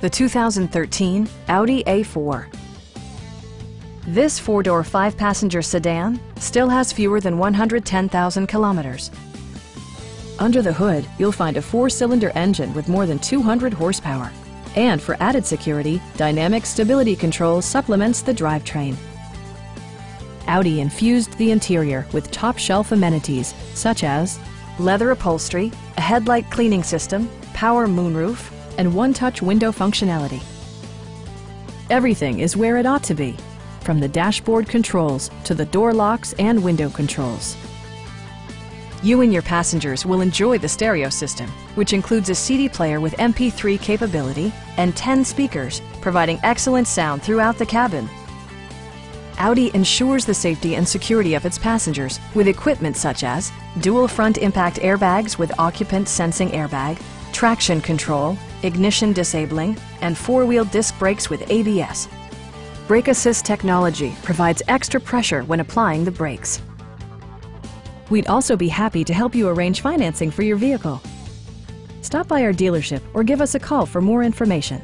the 2013 Audi A4. This four-door, five-passenger sedan still has fewer than 110,000 kilometers. Under the hood, you'll find a four-cylinder engine with more than 200 horsepower. And for added security, dynamic stability control supplements the drivetrain. Audi infused the interior with top-shelf amenities such as leather upholstery, a headlight cleaning system, power moonroof, and one-touch window functionality. Everything is where it ought to be, from the dashboard controls to the door locks and window controls. You and your passengers will enjoy the stereo system, which includes a CD player with MP3 capability and 10 speakers, providing excellent sound throughout the cabin. Audi ensures the safety and security of its passengers with equipment such as dual front impact airbags with occupant sensing airbag, traction control, ignition disabling, and four-wheel disc brakes with ABS. Brake assist technology provides extra pressure when applying the brakes. We'd also be happy to help you arrange financing for your vehicle. Stop by our dealership or give us a call for more information.